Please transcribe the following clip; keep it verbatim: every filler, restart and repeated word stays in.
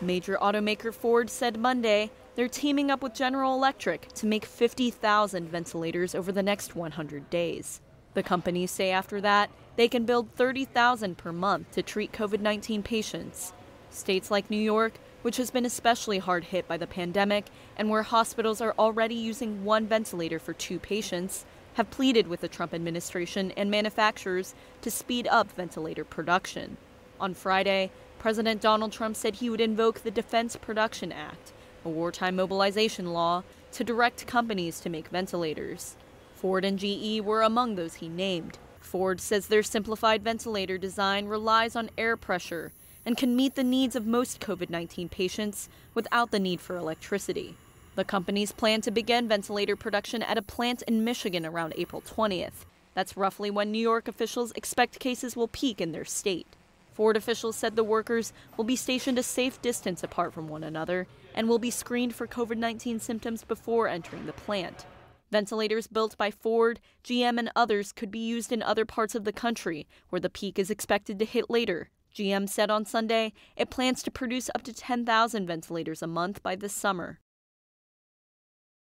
Major automaker Ford said Monday they're teaming up with General Electric to make fifty thousand ventilators over the next one hundred days. The companies say after that, they can build thirty thousand per month to treat COVID nineteen patients. States like New York, which has been especially hard hit by the pandemic and where hospitals are already using one ventilator for two patients, have pleaded with the Trump administration and manufacturers to speed up ventilator production. On Friday, President Donald Trump said he would invoke the Defense Production Act, a wartime mobilization law, to direct companies to make ventilators. Ford and G E were among those he named. Ford says their simplified ventilator design relies on air pressure and can meet the needs of most COVID nineteen patients without the need for electricity. The companies plan to begin ventilator production at a plant in Michigan around April twentieth. That's roughly when New York officials expect cases will peak in their state. Ford officials said the workers will be stationed a safe distance apart from one another and will be screened for COVID nineteen symptoms before entering the plant. Ventilators built by Ford, G M, and others could be used in other parts of the country where the peak is expected to hit later. G M said on Sunday it plans to produce up to ten thousand ventilators a month by this summer.